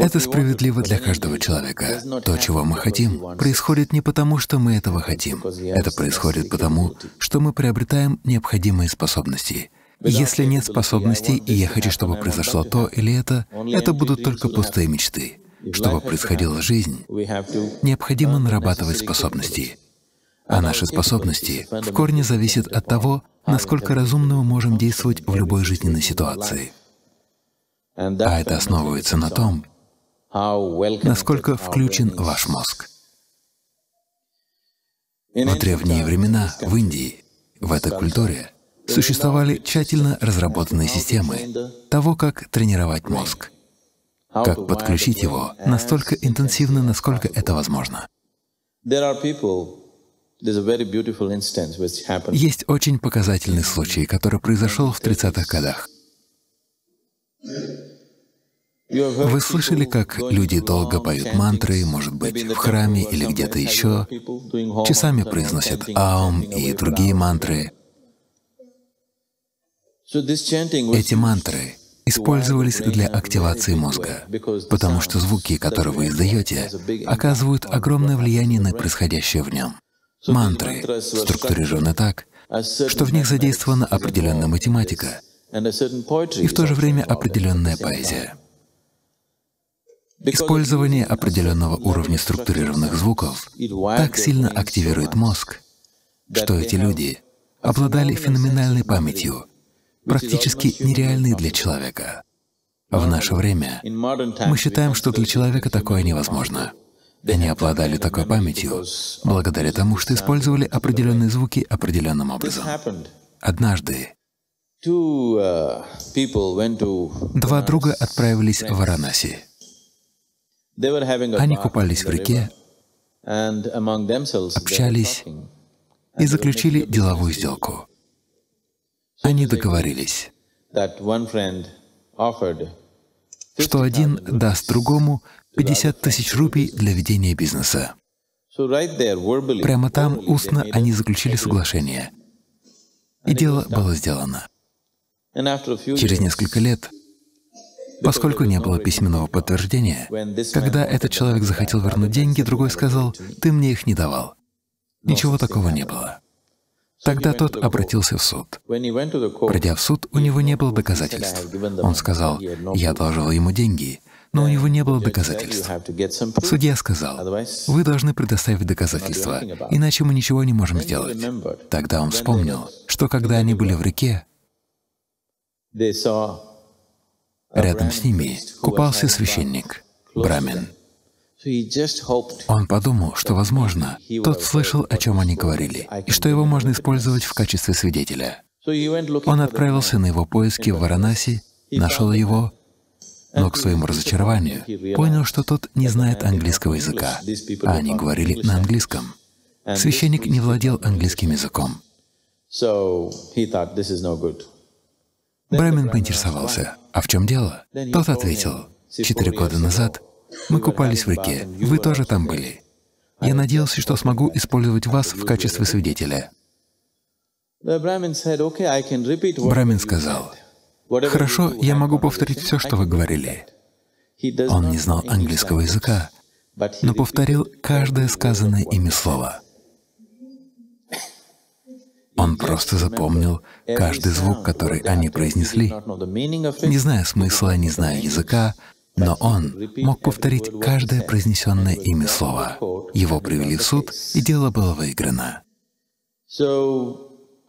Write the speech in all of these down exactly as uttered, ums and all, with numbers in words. Это справедливо для каждого человека. То, чего мы хотим, происходит не потому, что мы этого хотим. Это происходит потому, что мы приобретаем необходимые способности. Если нет способностей, и я хочу, чтобы произошло то или это, это будут только пустые мечты. Чтобы происходила жизнь, необходимо нарабатывать способности. А наши способности в корне зависят от того, насколько разумно мы можем действовать в любой жизненной ситуации. А это основывается на том, насколько включен ваш мозг. В древние времена в Индии, в этой культуре, существовали тщательно разработанные системы того, как тренировать мозг, как подключить его настолько интенсивно, насколько это возможно. Есть очень показательный случай, который произошел в тридцатых годах. Вы слышали, как люди долго поют мантры, может быть, в храме или где-то еще, часами произносят «Аум» и другие мантры. Эти мантры использовались для активации мозга, потому что звуки, которые вы издаете, оказывают огромное влияние на происходящее в нем. Мантры структурированы так, что в них задействована определенная математика и в то же время определенная поэзия. Использование определенного уровня структурированных звуков так сильно активирует мозг, что эти люди обладали феноменальной памятью, практически нереальной для человека. В наше время мы считаем, что для человека такое невозможно. Они обладали такой памятью благодаря тому, что использовали определенные звуки определенным образом. Однажды два друга отправились в Варанаси. Они купались в реке, общались и заключили деловую сделку. Они договорились, что один даст другому пятьдесят тысяч рупий для ведения бизнеса. Прямо там, устно, они заключили соглашение. И дело было сделано. Через несколько лет, поскольку не было письменного подтверждения, когда этот человек захотел вернуть деньги, другой сказал: «Ты мне их не давал». Ничего такого не было. Тогда тот обратился в суд. Придя в суд, у него не было доказательств. Он сказал: «Я должил ему деньги», но у него не было доказательств. Судья сказал: «Вы должны предоставить доказательства, иначе мы ничего не можем сделать». Тогда он вспомнил, что когда они были в реке, рядом с ними купался священник, брамин. Он подумал, что, возможно, тот слышал, о чем они говорили, и что его можно использовать в качестве свидетеля. Он отправился на его поиски в Варанаси, нашел его, но, к своему разочарованию, понял, что тот не знает английского языка, а они говорили на английском. Священник не владел английским языком. Брамин поинтересовался: «А в чем дело?» Тот ответил: «Четыре года назад мы купались в реке, вы тоже там были. Я надеялся, что смогу использовать вас в качестве свидетеля». Брамин сказал: «Хорошо, я могу повторить все, что вы говорили». Он не знал английского языка, но повторил каждое сказанное ими слово. Он просто запомнил каждый звук, который они произнесли, не зная смысла, не зная языка, но он мог повторить каждое произнесенное ими слово. Его привели в суд, и дело было выиграно.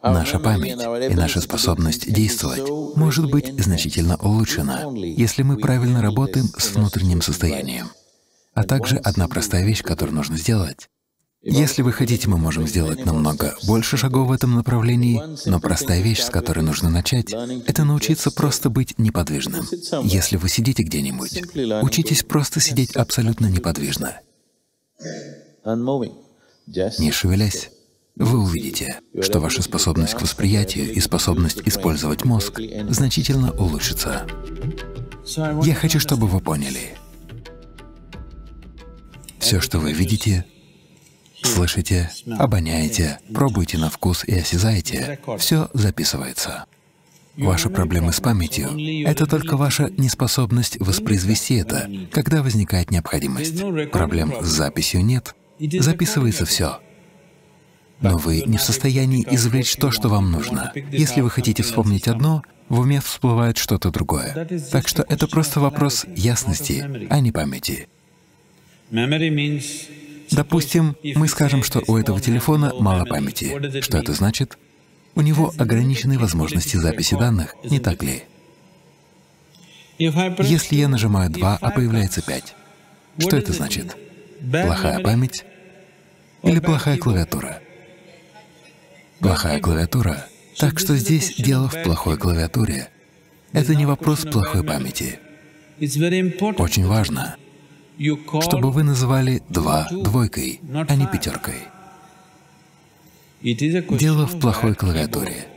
Наша память и наша способность действовать может быть значительно улучшена, если мы правильно работаем с внутренним состоянием. А также одна простая вещь, которую нужно сделать. Если вы хотите, мы можем сделать намного больше шагов в этом направлении, но простая вещь, с которой нужно начать, это научиться просто быть неподвижным. Если вы сидите где-нибудь, учитесь просто сидеть абсолютно неподвижно, не шевелясь. Вы увидите, что ваша способность к восприятию и способность использовать мозг значительно улучшится. Я хочу, чтобы вы поняли. Все, что вы видите, слышите, обоняете, пробуете на вкус и осязаете, все записывается. Ваши проблемы с памятью — это только ваша неспособность воспроизвести это, когда возникает необходимость. Проблем с записью нет, записывается все. Но вы не в состоянии извлечь то, что вам нужно. Если вы хотите вспомнить одно, в уме всплывает что-то другое. Так что это просто вопрос ясности, а не памяти. Допустим, мы скажем, что у этого телефона мало памяти. Что это значит? У него ограничены возможности записи данных, не так ли? Если я нажимаю два, а появляется пять, что это значит? Плохая память или плохая клавиатура? Плохая клавиатура. Так что здесь дело в плохой клавиатуре. Это не вопрос плохой памяти. Очень важно, чтобы вы называли два двойкой, а не пятеркой. Дело в плохой клавиатуре.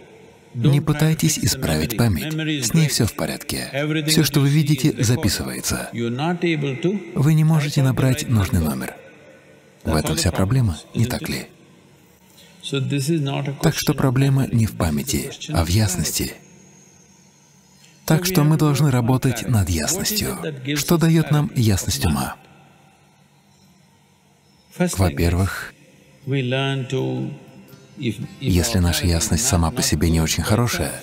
Не пытайтесь исправить память, с ней все в порядке. Все, что вы видите, записывается. Вы не можете набрать нужный номер. В этом вся проблема, не так ли? Так что проблема не в памяти, а в ясности. Так что мы должны работать над ясностью. Что дает нам ясность ума? Во-первых, если наша ясность сама по себе не очень хорошая,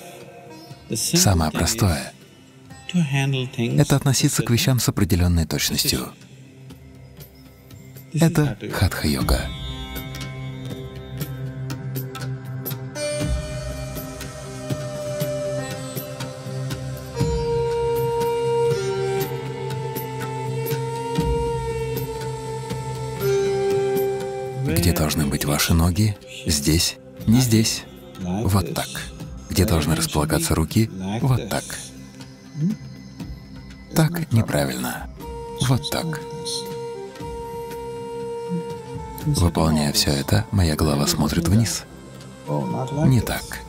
самое простое — это относиться к вещам с определенной точностью. Это хатха-йога. Где должны быть ваши ноги? Здесь, не здесь. Вот так. Где должны располагаться руки? Вот так. Так неправильно. Вот так. Выполняя все это, моя голова смотрит вниз. Не так.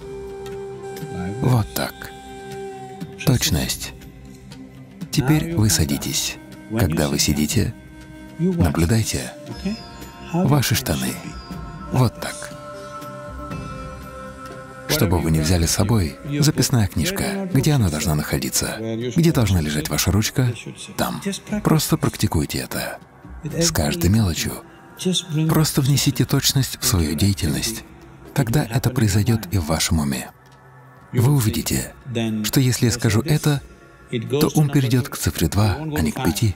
Вот так. Точность. Теперь вы садитесь. Когда вы сидите, наблюдайте. Ваши штаны. Вот так. Чтобы вы не взяли с собой, записная книжка, где она должна находиться, где должна лежать ваша ручка, там. Просто практикуйте это. С каждой мелочью. Просто внесите точность в свою деятельность. Тогда это произойдет и в вашем уме. Вы увидите, что если я скажу это, то ум перейдет к цифре два, а не к пяти.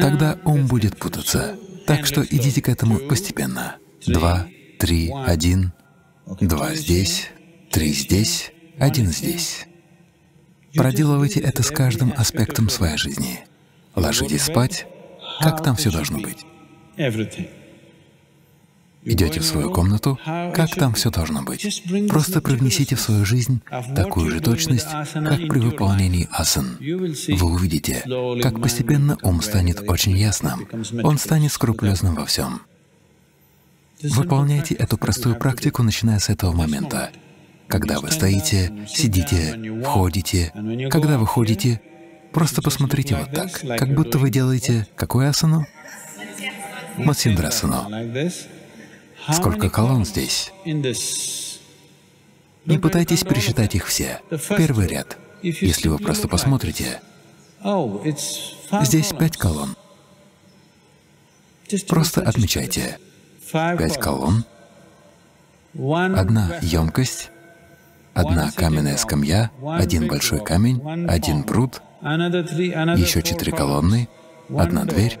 Тогда ум будет путаться. Так что идите к этому постепенно. Два, три, один, два здесь, три здесь, один здесь. Проделывайте это с каждым аспектом своей жизни. Ложитесь спать, как там все должно быть. Идете в свою комнату, как там все должно быть. Просто привнесите в свою жизнь такую же точность, как при выполнении асан. Вы увидите, как постепенно ум станет очень ясным, он станет скрупулезным во всем. Выполняйте эту простую практику, начиная с этого момента. Когда вы стоите, сидите, входите, когда выходите, просто посмотрите вот так, как будто вы делаете какую асану? Матсиндрасану. Сколько колонн здесь? Не пытайтесь пересчитать их все. Первый ряд. Если вы просто посмотрите, здесь пять колонн. Просто отмечайте. Пять колонн, одна емкость, одна каменная скамья, один большой камень, один пруд, еще четыре колонны, одна дверь.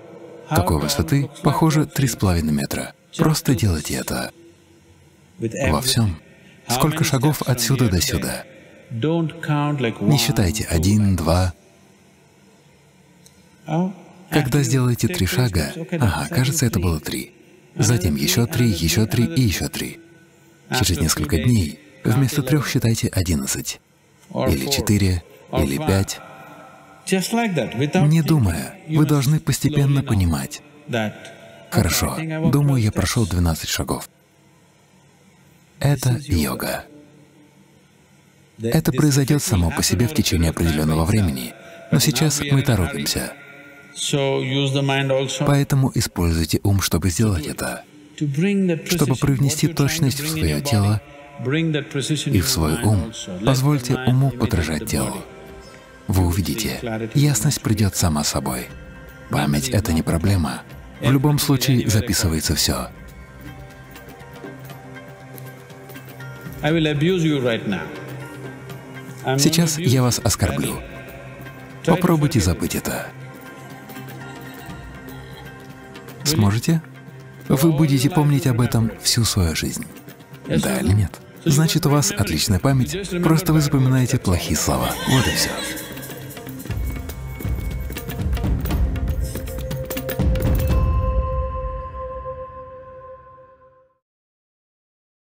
Какой высоты? Похоже, три с половиной метра. Просто делайте это во всем. Сколько шагов отсюда до сюда. Не считайте один, два. Когда сделаете три шага, ага, кажется, это было три. Затем еще три, еще три и еще три. Через несколько дней вместо трех считайте одиннадцать, или четыре, или пять. Не думая, вы должны постепенно понимать. Хорошо, думаю, я прошел двенадцать шагов. Это йога. Это произойдет само по себе в течение определенного времени, но сейчас мы торопимся. Поэтому используйте ум, чтобы сделать это. Чтобы привнести точность в свое тело и в свой ум, позвольте уму подражать телу. Вы увидите, ясность придет сама собой. Память — это не проблема. В любом случае записывается все. Сейчас я вас оскорблю. Попробуйте забыть это. Сможете? Вы будете помнить об этом всю свою жизнь. Да или нет? Значит, у вас отличная память, просто вы запоминаете плохие слова. Вот и все.